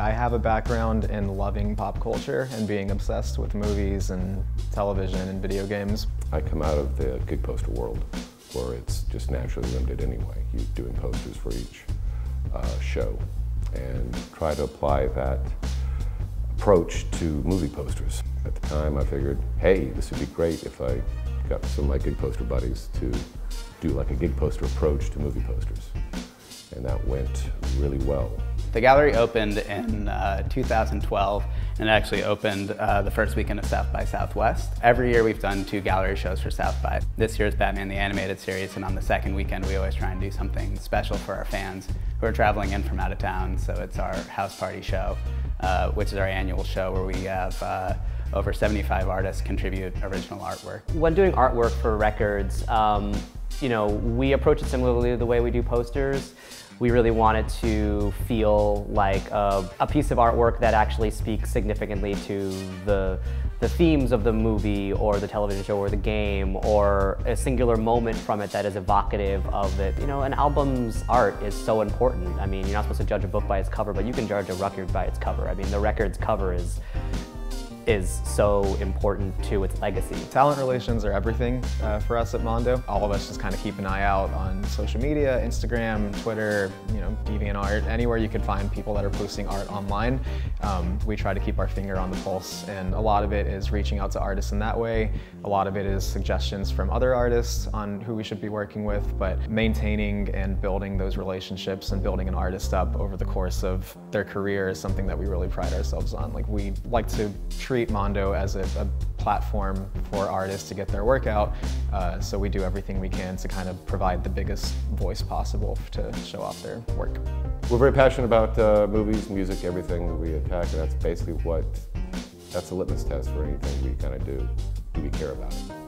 I have a background in loving pop culture and being obsessed with movies and television and video games. I come out of the gig poster world, where it's just naturally limited anyway. You're doing posters for each show, and try to apply that approach to movie posters. At the time I figured, hey, this would be great if I got some of my gig poster buddies to do like a gig poster approach to movie posters. And that went really well. The gallery opened in 2012, and it actually opened the first weekend of South by Southwest. Every year we've done 2 gallery shows for South by. This year's Batman the Animated Series, and on the second weekend we always try and do something special for our fans who are traveling in from out of town. So it's our house party show, which is our annual show where we have over 75 artists contribute original artwork. When doing artwork for records, you know, we approach it similarly to the way we do posters. We really want it to feel like a piece of artwork that actually speaks significantly to the themes of the movie or the television show or the game, or a singular moment from it that is evocative of it. You know, an album's art is so important. I mean, you're not supposed to judge a book by its cover, but you can judge a record by its cover. I mean, the record's cover is so important to its legacy. Talent relations are everything for us at Mondo. All of us just kind of keep an eye out on social media, Instagram, Twitter, you know, DeviantArt, anywhere you can find people that are posting art online. We try to keep our finger on the pulse, and a lot of it is reaching out to artists in that way. A lot of it is suggestions from other artists on who we should be working with, but maintaining and building those relationships and building an artist up over the course of their career is something that we really pride ourselves on. Like, we like to treat Mondo as a platform for artists to get their work out, so we do everything we can to kind of provide the biggest voice possible to show off their work. We're very passionate about movies, music, everything that we attack, and that's basically that's a litmus test for anything we kind of do. Do we care about it?